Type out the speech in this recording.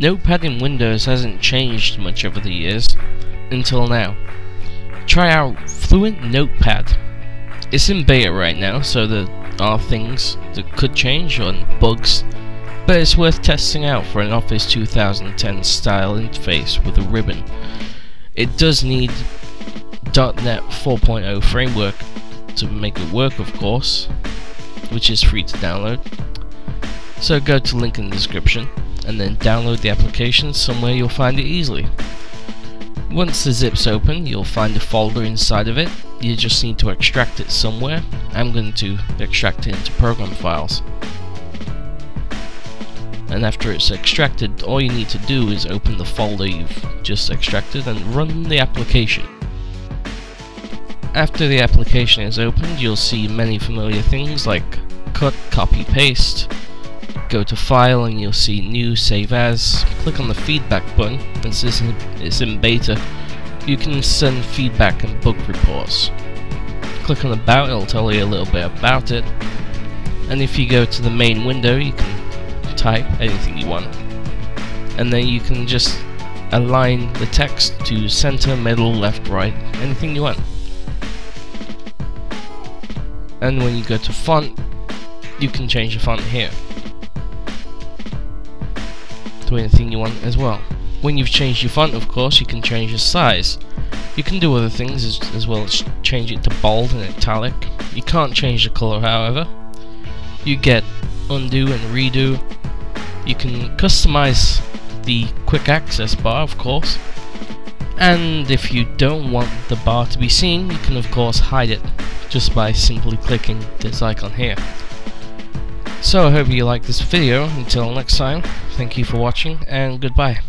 Notepad in Windows hasn't changed much over the years, until now. Try out Fluent Notepad. It's in beta right now, so there are things that could change or bugs, but it's worth testing out for an Office 2010 style interface with a ribbon. It does need .NET 4.0 framework to make it work, of course, which is free to download. So go to link in the description and then download the application somewhere you'll find it easily. Once the zip's open, you'll find a folder inside of it. You just need to extract it somewhere. I'm going to extract it into program files. And after it's extracted, all you need to do is open the folder you've just extracted and run the application. After the application is opened, you'll see many familiar things like cut, copy, paste. Go to File and you'll see New, Save As. Click on the feedback button. Since it's in beta, you can send feedback and bug reports. Click on About, it'll tell you a little bit about it. And if you go to the main window, you can type anything you want. And then you can just align the text to center, middle, left, right, anything you want. And when you go to Font, you can change the font here to anything you want as well. When you've changed your font, of course, you can change the size. You can do other things as well as change it to bold and italic. You can't change the color, however. You get undo and redo. You can customize the quick access bar, of course. And if you don't want the bar to be seen, you can of course hide it just by simply clicking this icon here. So I hope you like this video. Until next time, thank you for watching and goodbye.